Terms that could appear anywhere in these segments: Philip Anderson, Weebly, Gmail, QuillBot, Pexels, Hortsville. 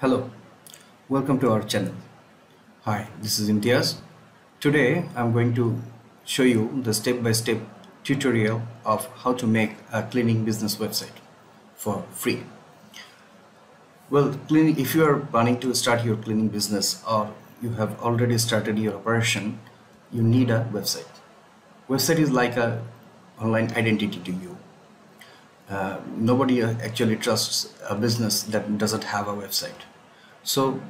Hello, welcome to our channel. Hi, this is Imtiaz. Today I'm going to show you the step-by-step tutorial of how to make a cleaning business website for free. Well, if you are planning to start your cleaning business or you have already started your operation, you need a website. Website is like an online identity to you. Nobody actually trusts a business that doesn't have a website. So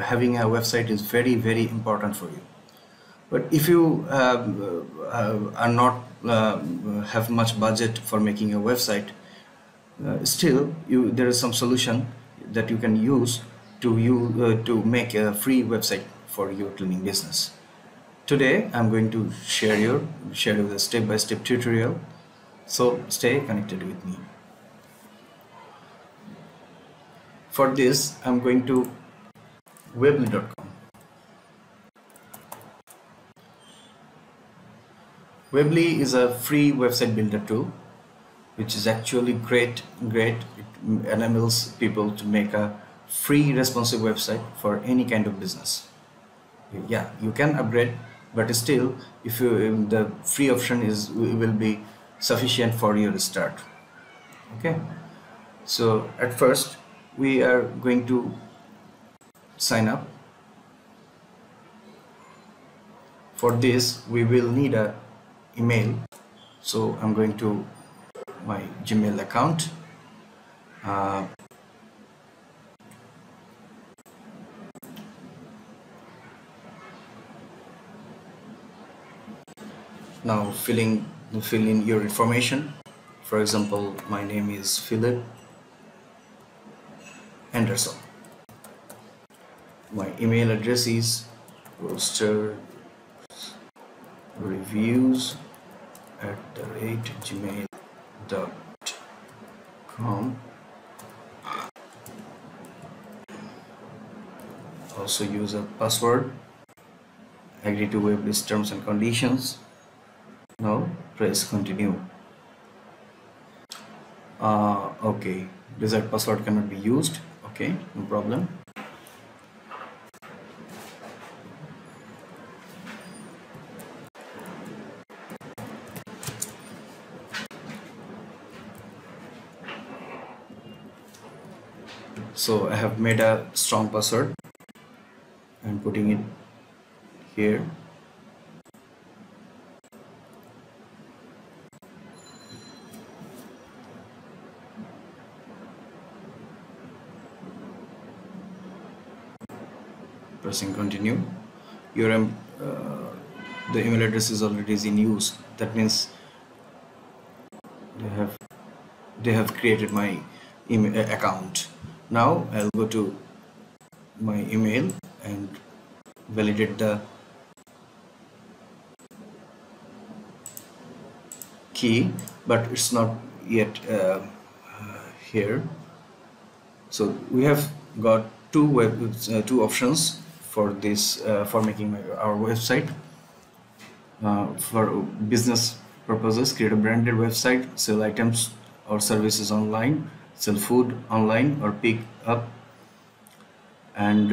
having a website is very, very important for you. But if you are not have much budget for making a website, still there is some solution that you can use to make a free website for your cleaning business. Today I'm going to share you the step-by-step tutorial. So stay connected with me. For this, I'm going to Weebly.com. Weebly is a free website builder tool, which is actually great. It enables people to make a free responsive website for any kind of business. Yeah, you can upgrade, but still, if the free option will be sufficient for your start. Okay, so at first we are going to sign up. For this we will need a email, so I'm going to my Gmail account. Now fill in your information. For example, my name is Philip Anderson. My email address is roasterreviews@gmail.com. Also use a password. Agree to Weebly's terms and conditions. Now press continue. Okay, desired password cannot be used. Okay, no problem. So I have made a strong password and putting it here. Pressing continue. Your the email address is already in use. That means they have created my email account. Now I'll go to my email and validate the key, but it's not yet here. So we have got two options for this for making our website. For business purposes, create a branded website, sell items or services online, sell food online or pick up. And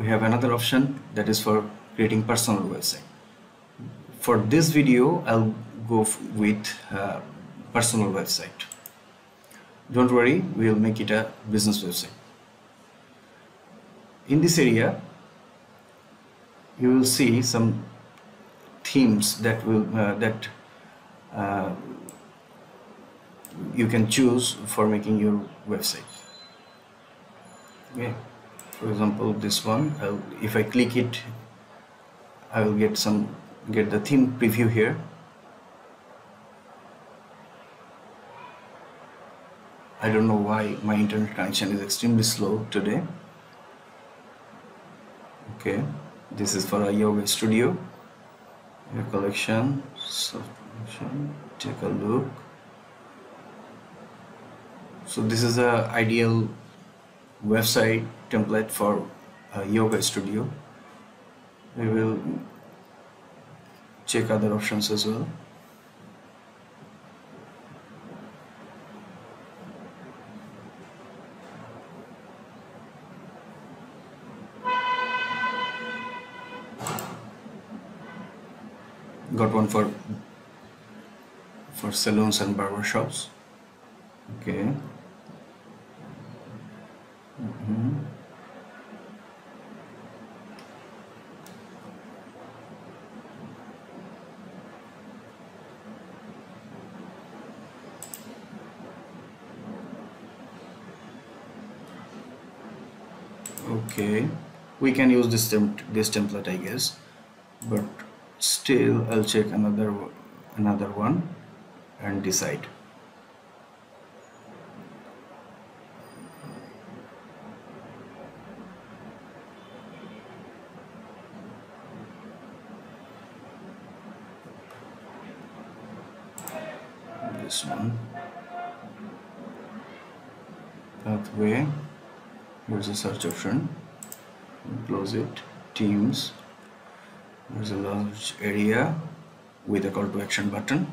we have another option that is for creating personal website. For this video, I'll go with personal website. Don't worry, we'll make it a business website. In this area, you will see some themes that you can choose for making your website. Okay. For example, this one. If I click it, I will get the theme preview here. I don't know why my internet connection is extremely slow today. Okay, this is for a yoga studio. Your collection, subscription. Take a look. So this is a ideal website template for a yoga studio. We will check other options as well. got one for salons and barber shops. Okay. Mm-hmm. Okay, we can use this template, I guess, but still I'll check another one and decide. This one, that way. Here's a search option, close it, Teams. There's a large area with a call to action button.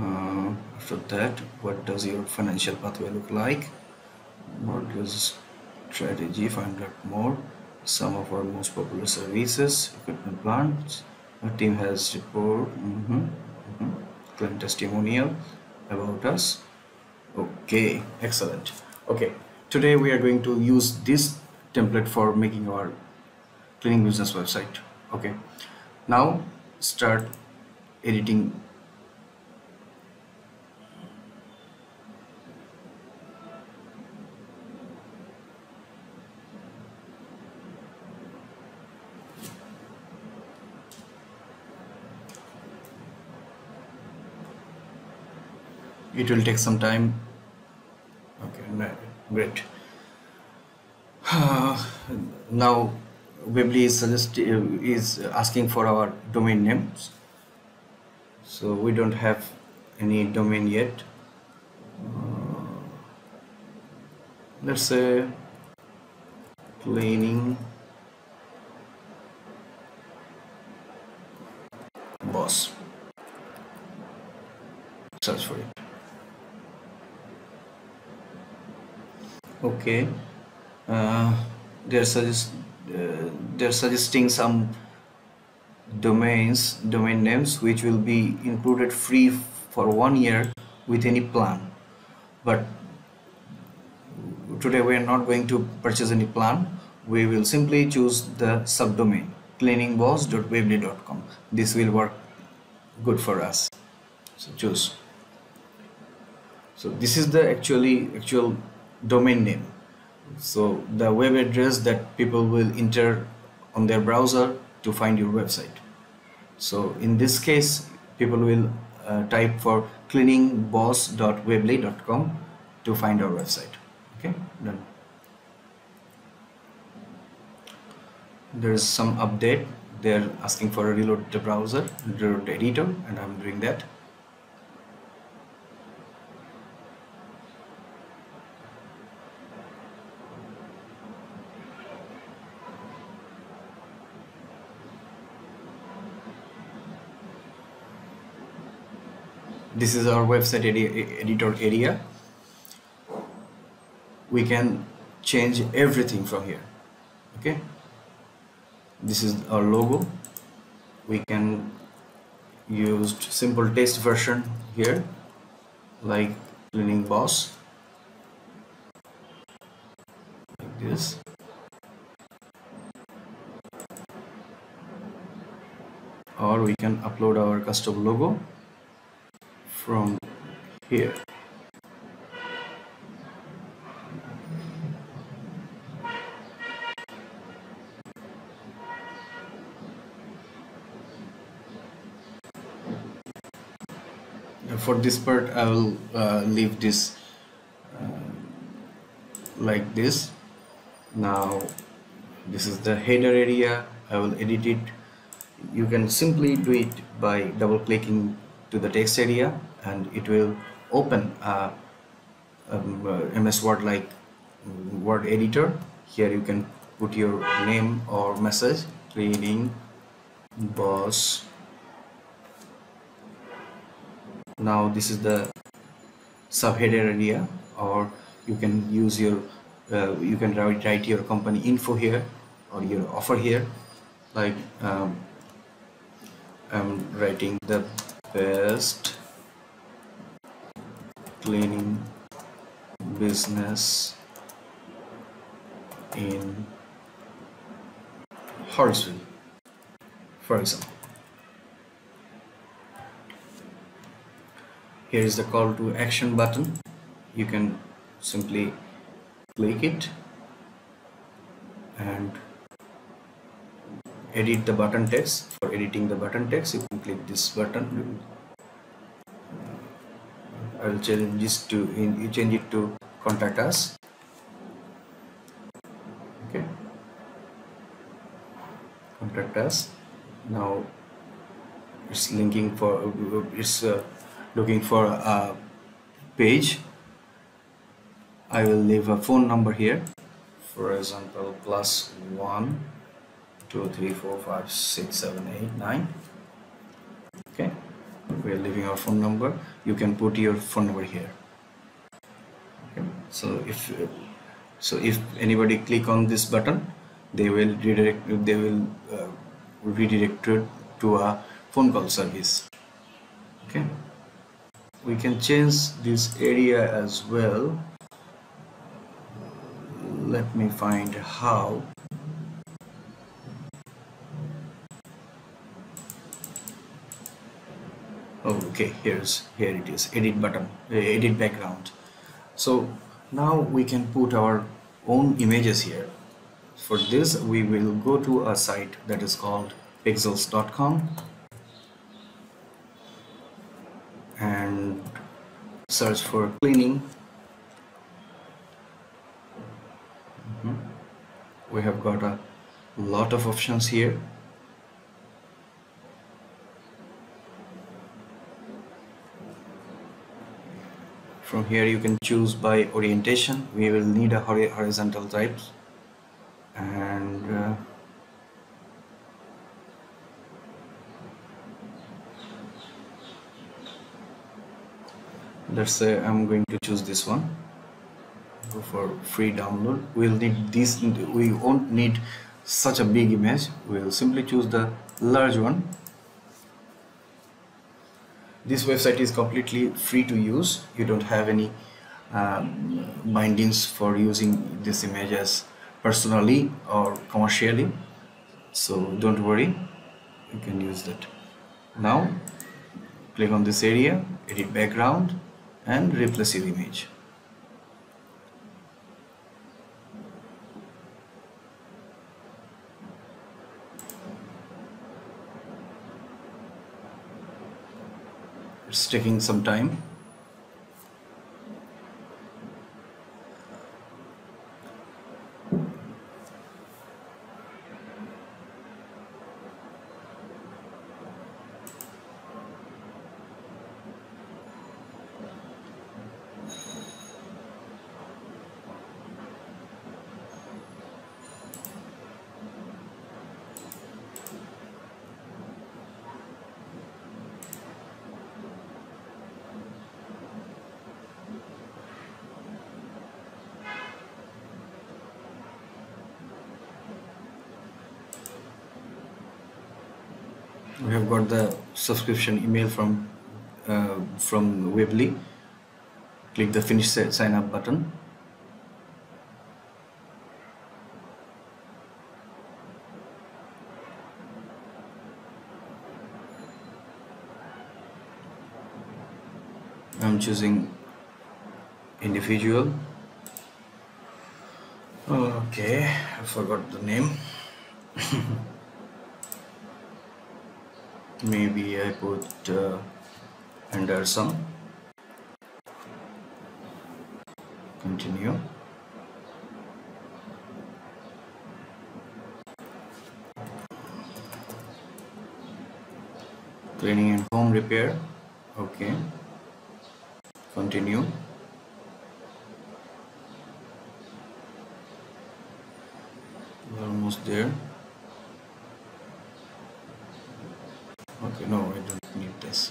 After that, what does your financial pathway look like? What does strategy, find out more, some of our most popular services, equipment plans. Our team has report, client testimonial, about us. Okay, excellent. Okay. Today we are going to use this template for making our cleaning business website. Okay, now start editing. It will take some time. Okay, great. Now Weebly is asking for our domain names, so we don't have any domain yet. Let's say cleaning boss, search for it. Okay, they're suggesting some domain names which will be included free for 1 year with any plan. But today we are not going to purchase any plan. We will simply choose the subdomain cleaningboss.weebly.com. This will work good for us. So choose. So this is the actual domain name, so the web address that people will enter on their browser to find your website. So in this case, people will type for cleaningboss.weebly.com to find our website. Okay, done. There is some update. They're asking for a reload the browser, reload the editor, and I'm doing that. This is our website editor area. We can change everything from here. Okay, this is our logo. We can use simple text version here, like cleaning boss, like this. Or we can upload our custom logo from here. For this part, I will leave this like this. Now this is the header area. I will edit it. You can simply do it by double clicking to the text area, and it will open MS Word like word editor. Here you can put your name or message, cleaning boss. Now this is the subheader area, or you can use your you can write your company info here or your offer here, like I'm writing the best cleaning business in Hortsville, for example. Here is the call to action button. You can simply click it and edit the button text. For editing the button text, you can click this button. I will change this to contact us. Okay, contact us. Now it's linking for looking for a page. I will leave a phone number here, for example +1 2 3 4 5 6 7 8 9. Okay, we are leaving our phone number. You can put your phone number here. Okay. So if anybody click on this button, they will redirect to a phone call service. Okay. We can change this area as well. Let me find how. Okay, here it is, edit button, edit background. So now we can put our own images here. For this, we will go to a site that is called Pexels.com. and search for cleaning. We have got a lot of options here. From here you can choose by orientation. We will need a horizontal type, and let's say I'm going to choose this one. Go for free download. We'll need this. We won't need such a big image. We'll simply choose the large one. This website is completely free to use. You don't have any bindings for using this image as personally or commercially, so don't worry, you can use that. Now click on this area, edit background, and replace your image. It's taking some time. We have got the subscription email from Weebly. Click the finish sign up button. I'm choosing individual. Okay, I forgot the name. Maybe I put Anderson. Continue. Cleaning and home repair. Okay. Continue. We're almost there. Okay, no, I don't need this.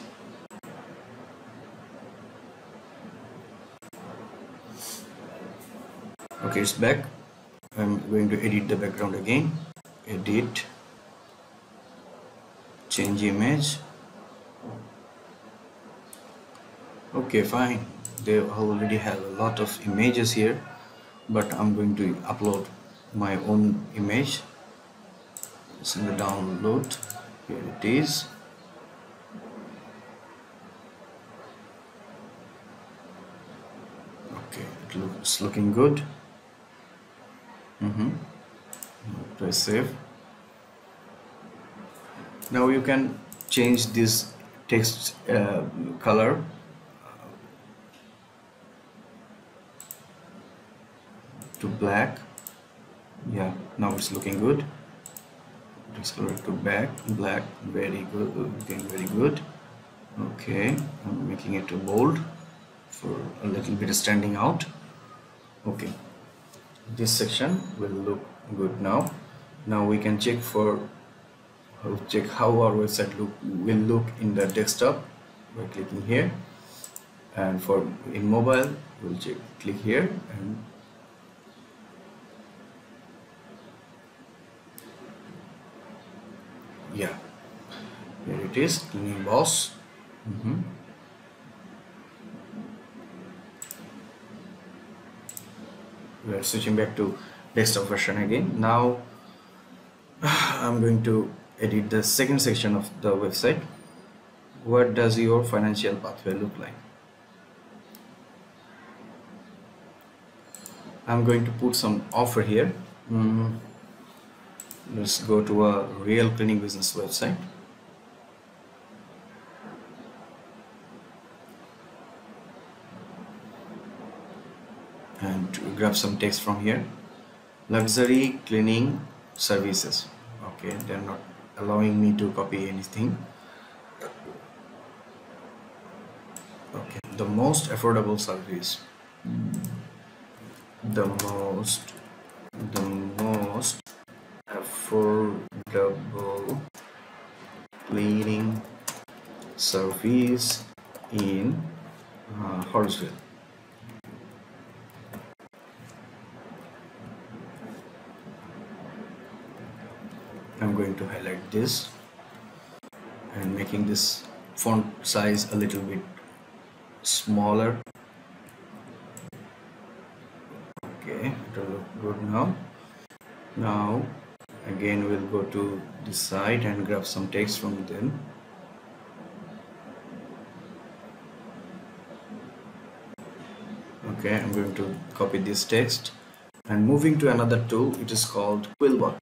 Okay, it's back. I'm going to edit the background again. Edit, change image. Okay, fine, they already have a lot of images here, but I'm going to upload my own image. It's in the download. Here it is. Okay, it's looking good. Press save. Now you can change this text color. To black. Yeah, now it's looking good. Let's go to black. Very good, looking very good. Okay, I'm making it to bold for a little bit standing out. Okay, this section will look good now. Now we can check how our website will look in the desktop by clicking here, and for in mobile we'll click here and yeah, here it is, cleaning boss. We are switching back to desktop version again. Now I'm going to edit the second section of the website. What does your financial pathway look like? I'm going to put some offer here. Let's go to a real cleaning business website. And grab some text from here. Luxury cleaning services. Okay, they're not allowing me to copy anything. Okay, the most affordable service. The most affordable cleaning service in Hortsville. I'm going to highlight this and making this font size a little bit smaller. Okay, it'll look good now. Now again we'll go to this side and grab some text from them. Okay, I'm going to copy this text and moving to another tool. It is called QuillBot.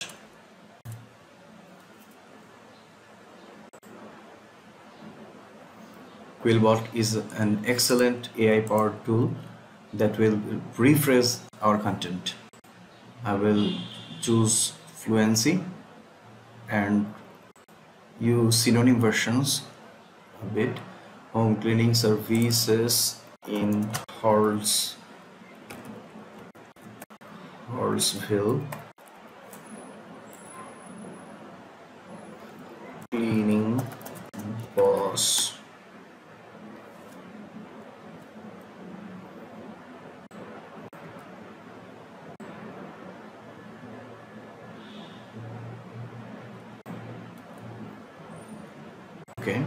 QuillBot is an excellent AI-powered tool that will rephrase our content. I will choose fluency and use synonym versions a bit. Home cleaning services in Hortsville. Cleaning boss. Okay,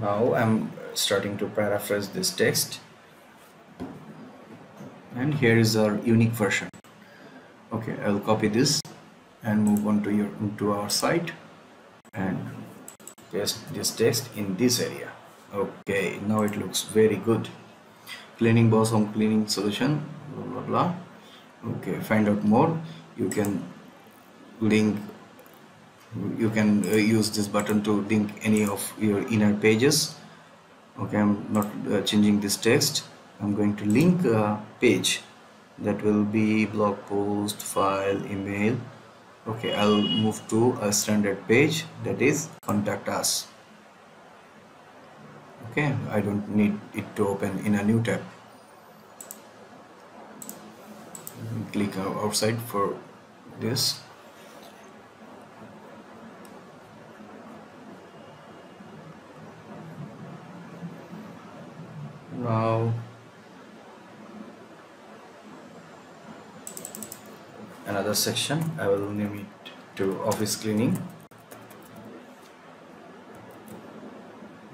now I'm starting to paraphrase this text, and here is our unique version. Okay, I'll copy this and move on to our site and paste this text in this area. Okay, now it looks very good. Cleaning boss, home cleaning solution, blah blah blah. Okay, find out more. You can link. You can use this button to link any of your inner pages. Okay, I'm not changing this text. I'm going to link a page that will be blog post, file, email. Okay, I'll move to a standard page that is contact us. Okay, I don't need it to open in a new tab. Click outside for this. Now another section, I will name it to office cleaning.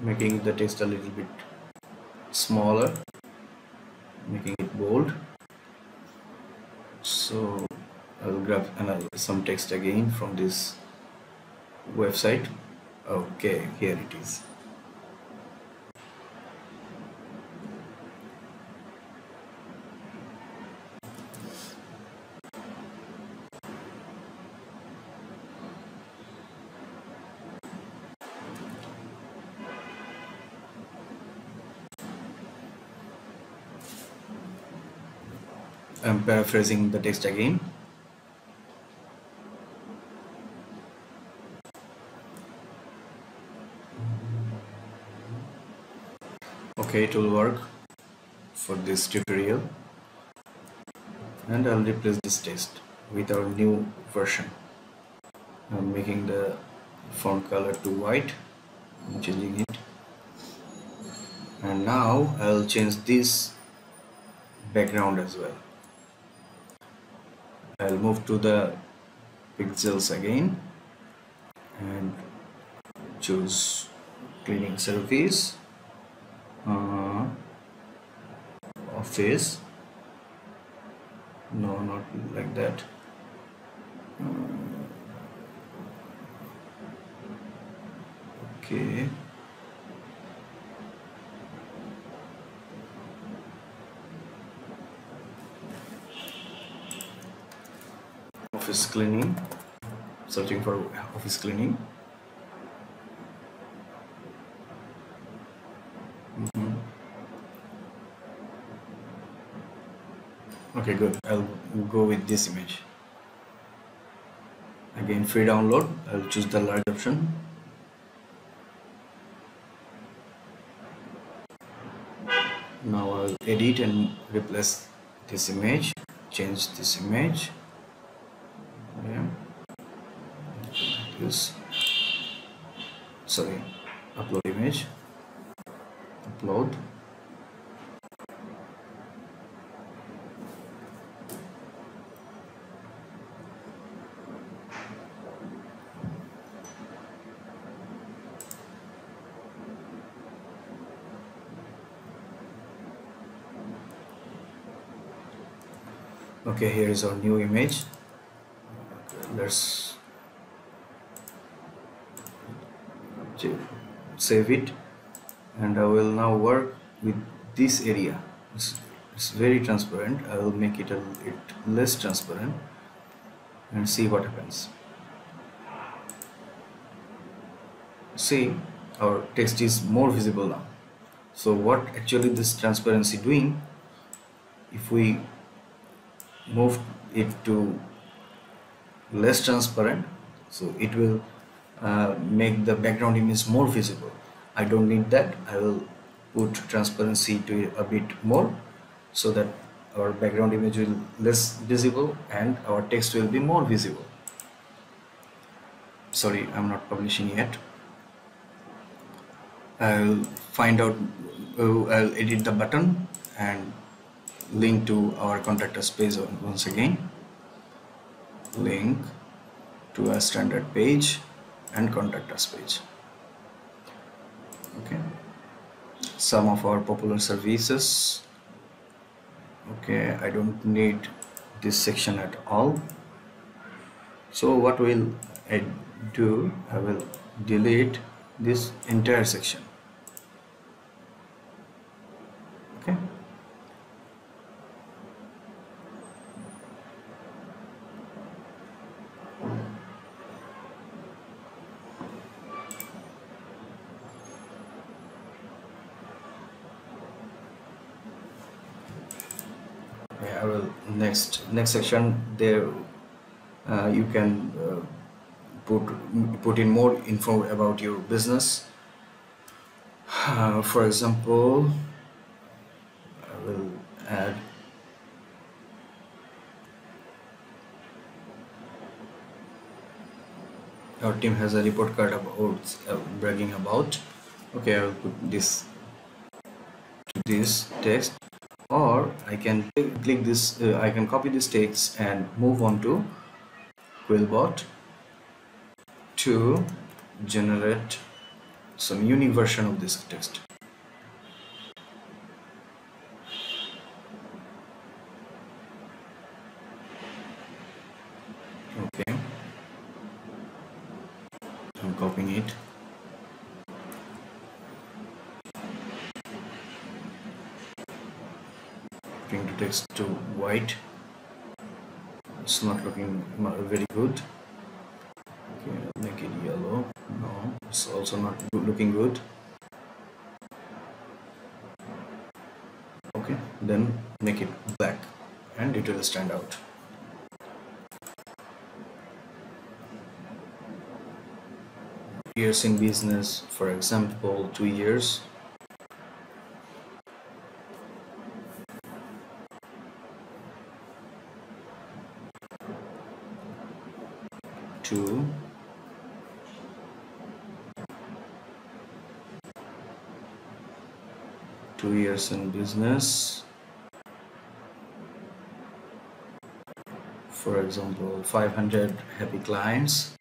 making the text a little bit smaller, making it bold. So I will grab some text again from this website. Okay, here it is. I'm paraphrasing the text again. Okay, it will work for this tutorial, and I'll replace this text with our new version. I'm making the font color to white. I'm changing it, and now I'll change this background as well. I'll move to the pixels again and choose cleaning surface, office, no, not like that, okay. Office cleaning, searching for office cleaning. Okay, good. I'll go with this image. Again, free download. I'll choose the large option. Now I'll edit and replace this image, change this image. Sorry, upload image, upload. Okay, here is our new image. Let's save it, and I will now work with this area. It's very transparent. I will make it a little less transparent and see what happens. See, our text is more visible now. So what actually this transparency doing, if we move it to less transparent, so it will make the background image more visible. I don't need that. I will put transparency to a bit more so that our background image will less visible and our text will be more visible. Sorry, I'm not publishing yet. I'll find out, I'll edit the button and link to our contact us page once again. Link to a standard page and contact us page. Okay, some of our popular services. Okay, I don't need this section at all. So what will I do? I will delete this entire section. Okay, I will next section there. You can put in more info about your business. For example, I will add our team has a report card about bragging about. Okay, I will put this to this text. Or I can click this, I can copy this text and move on to QuillBot to generate some unique version of this text. Okay, I'm copying it. Print the text to white. It's not looking very good. Okay, I'll make it yellow. No, it's also not looking good. Okay, then make it black and it will stand out. Years in business, for example, 2 years. Two years in business, for example, 500 happy clients.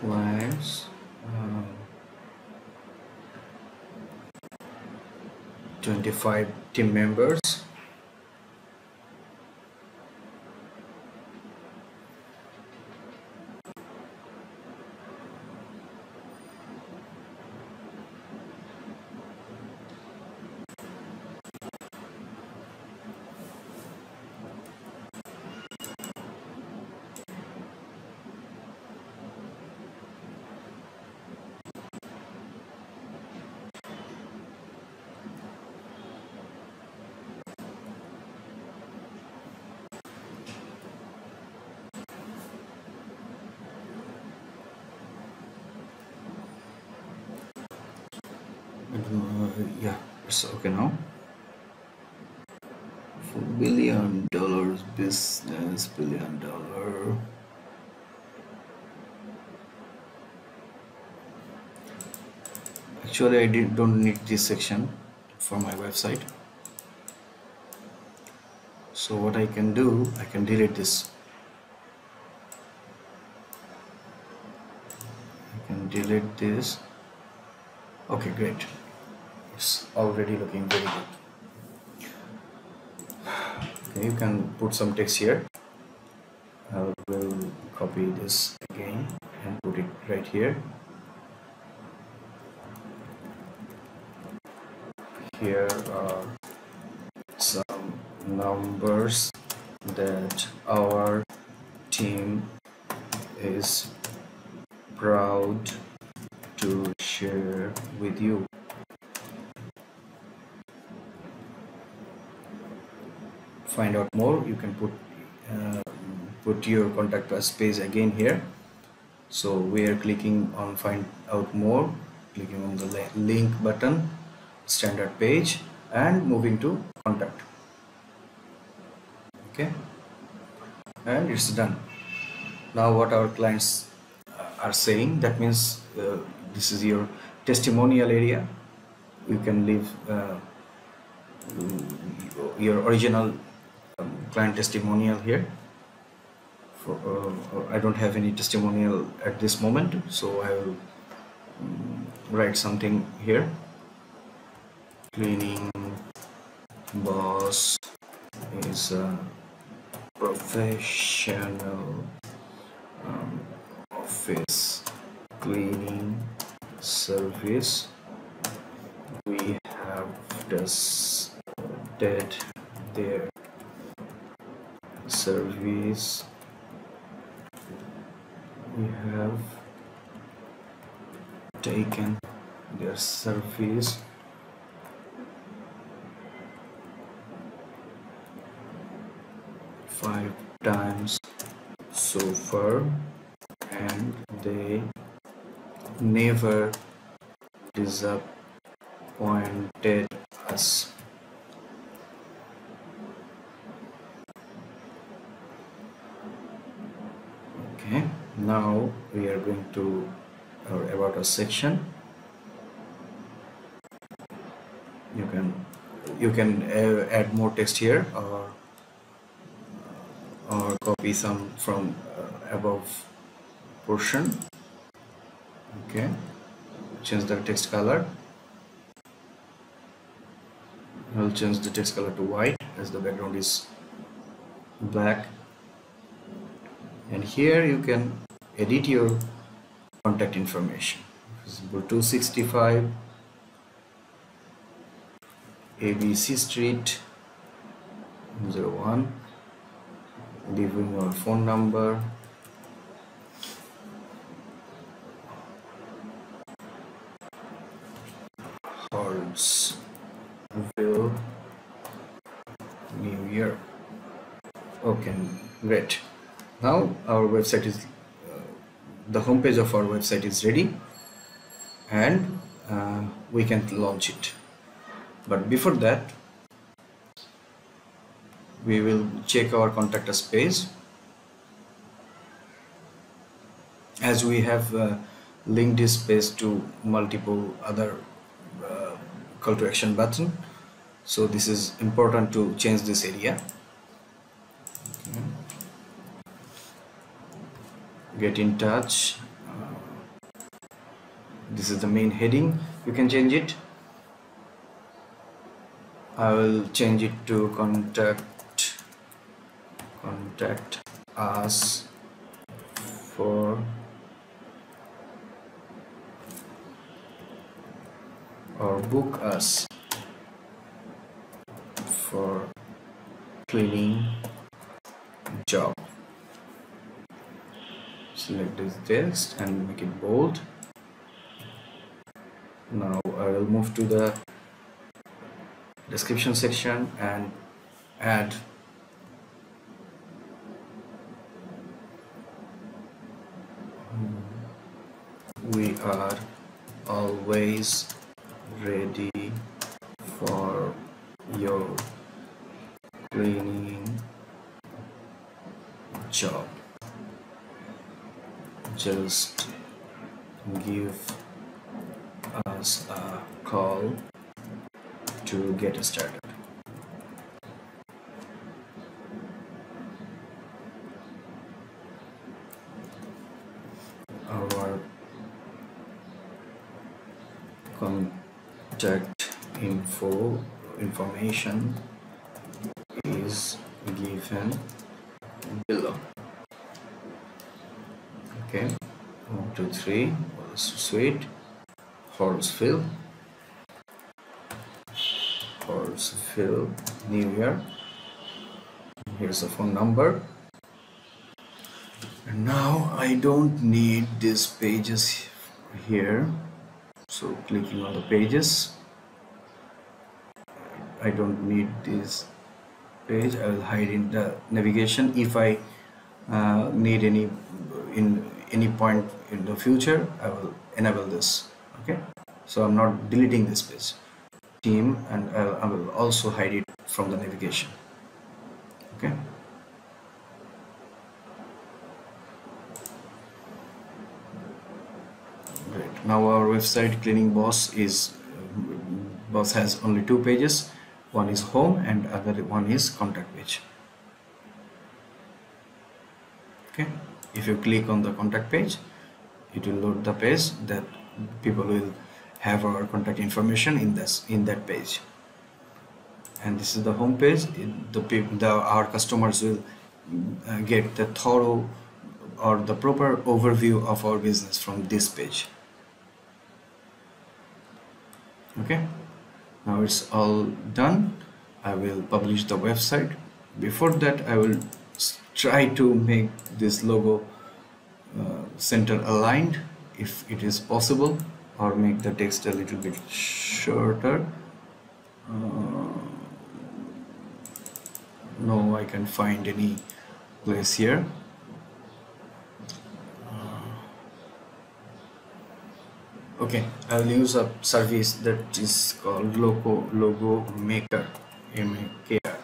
Clients. 25 team members. Yeah, it's okay now. For $1 billion business, $1 billion. Actually, I don't need this section for my website. So what I can do, I can delete this. I can delete this. Okay, great. It's already looking very good. Okay, you can put some text here. I will copy this again and put it right here. Here are some numbers that our team is proud to share with you. Find out more. You can put your contact us page again here. So we are clicking on find out more, clicking on the link button, standard page, and moving to contact. Okay, and it's done. Now what our clients are saying, that means this is your testimonial area. You can leave your original client testimonial here. For I don't have any testimonial at this moment, so I will write something here. Cleaning boss is a professional office cleaning service. We have tested their service. We have taken their service five times so far, and they never disappointed us. Now we are going to our about us section. You can you can add more text here, or copy some from above portion. Okay, change the text color. I'll change the text color to white as the background is black. And here you can edit your contact information. For example, 265 ABC Street 01, leaving our phone number. Hortsville, New York. Okay, great. Now our website is the homepage of our website is ready, and we can launch it. But before that, we will check our contact us page. As we have linked this page to multiple other call to action button, so this is important to change this area. Okay. Get in touch, this is the main heading. You can change it. I will change it to contact us for or book us for cleaning job. Select this text and make it bold. Now I will move to the description section and add "We are always ready for your cleaning job. Just give us a call to get started." Our contact information is given below. Okay, 1, 2, 3, Suite, Hortsville, New York. Here's a phone number. And now I don't need these pages here, so clicking on the pages. I don't need this page. I will hide in the navigation if I need any in any point in the future. I will enable this. Okay, so I'm not deleting this page team, and I will also hide it from the navigation. Okay, great. Now our website cleaning boss has only 2 pages. One is home and other one is contact page. Okay, if you click on the contact page, it will load the page that people will have our contact information in that page. And this is the home page. Our customers will get the thorough or the proper overview of our business from this page. Okay, now it's all done. I will publish the website. Before that, I will try to make this logo center aligned if it is possible, or make the text a little bit shorter. No, I can't find any place here. Okay, I'll use a service that is called Logo Maker, M-A-K-R.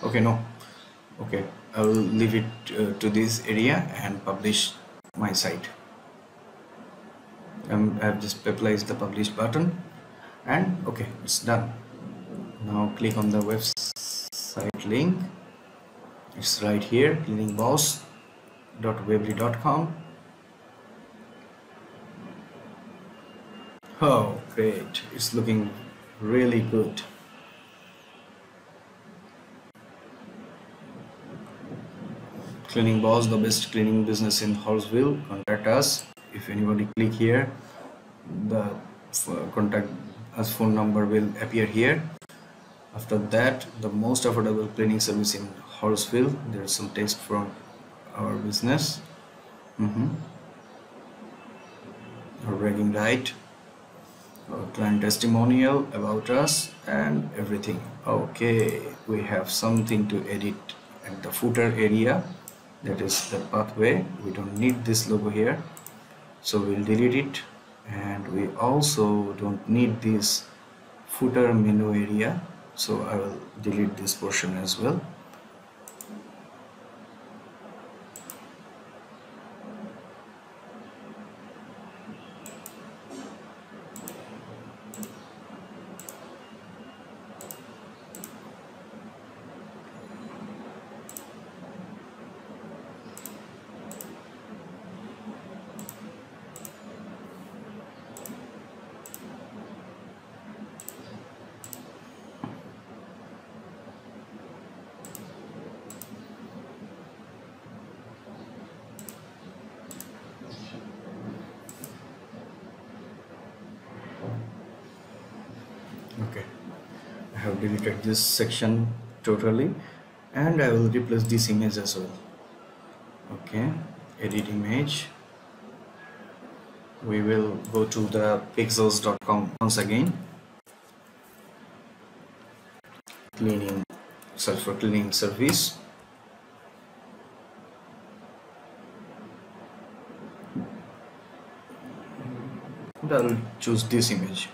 Okay, no, Okay, I will leave it to this area and publish my site. I have just pressed the publish button and okay, it's done. Now click on the website link. It's right here, cleaningboss.weebly.com. Oh great, it's looking really good. Cleaning Boss, the best cleaning business in Hortsville. Contact us. If anybody click here, the contact us phone number will appear here. After that, the most affordable cleaning service in Hortsville. There is some text from our business. Our bragging right, our client testimonial, about us, and everything. Okay, we have something to edit at the footer area. That is the pathway. We don't need this logo here, so we'll delete it. And we also don't need this footer menu area, so I will delete this portion as well. Okay, I have deleted this section totally, and I will replace this image as well. Okay, edit image. We will go to the pexels.com once again. Cleaning, search for cleaning service. And I will choose this image.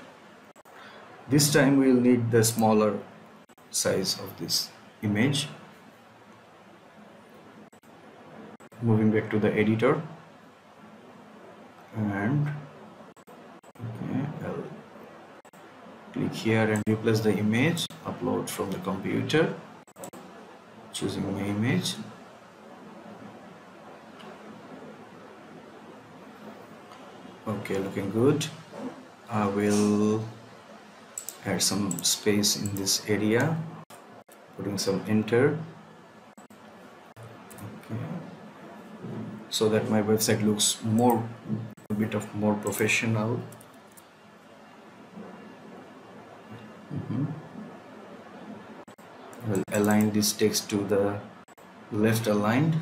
This time we will need the smaller size of this image. Moving back to the editor, and okay, I'll click here and replace the image. Upload from the computer, choosing my image. Okay, looking good. I will add some space in this area, putting some enter. Okay, so that my website looks a bit more professional. I'll align this text to the left aligned.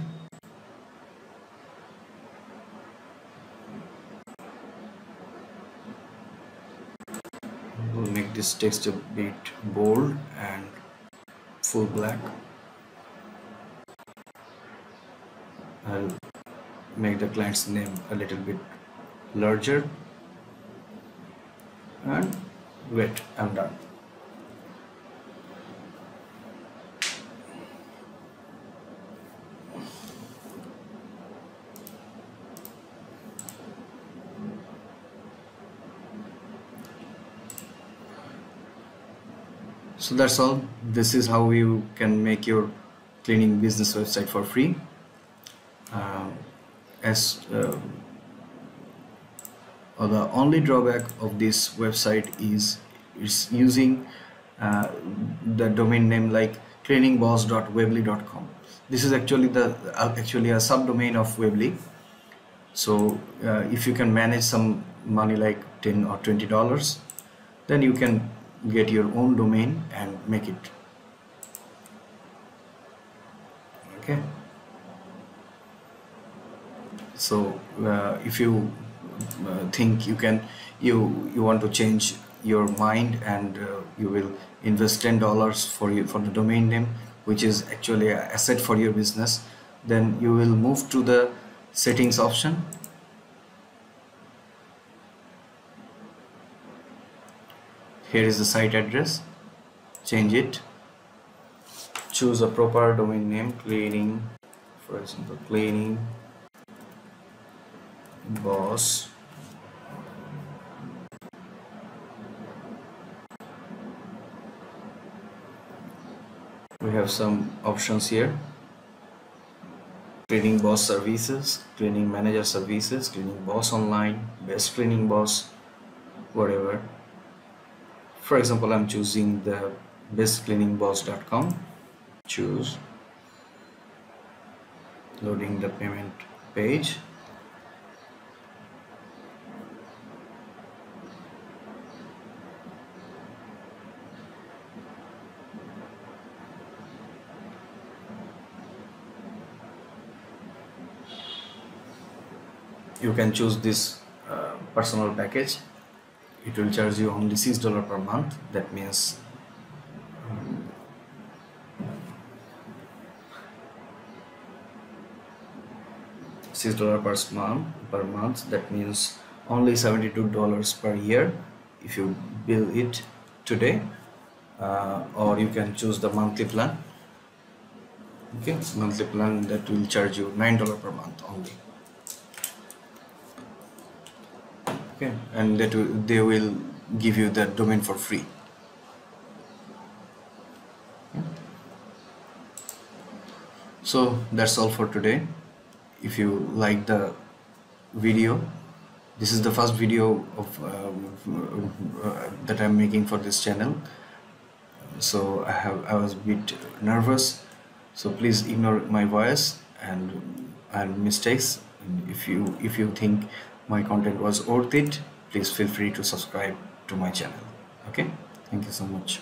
This text a bit bold and full black. I'll make the client's name a little bit larger, and wait, I'm done. So that's all. This is how you can make your cleaning business website for free. The only drawback of this website is it's using the domain name like cleaningboss.weebly.com. This is actually a subdomain of Weebly. So if you can manage some money like $10 or $20, then you can get your own domain and make it. Okay, so if you think you want to change your mind, and you will invest $10 for the domain name, which is actually an asset for your business, then you will move to the settings option. Here is the site address, change it, choose a proper domain name, cleaning, for example, cleaning boss . We have some options here: cleaning boss services, cleaning manager services, cleaning boss online, best cleaning boss, whatever. For example, I'm choosing the bestcleaningboss.com. Choose, loading the payment page. You can choose this personal package. It will charge you only $6 per month. That means $6 per month. That means only $72 per year if you bill it today, or you can choose the monthly plan. Okay, monthly plan that will charge you $9 per month only. Okay, and that they will give you the domain for free. Okay. So that's all for today. If you like the video, this is the first video of that I'm making for this channel, so I was a bit nervous, so please ignore my voice and mistakes. And if you think my content was worth it, please feel free to subscribe to my channel. Okay, thank you so much.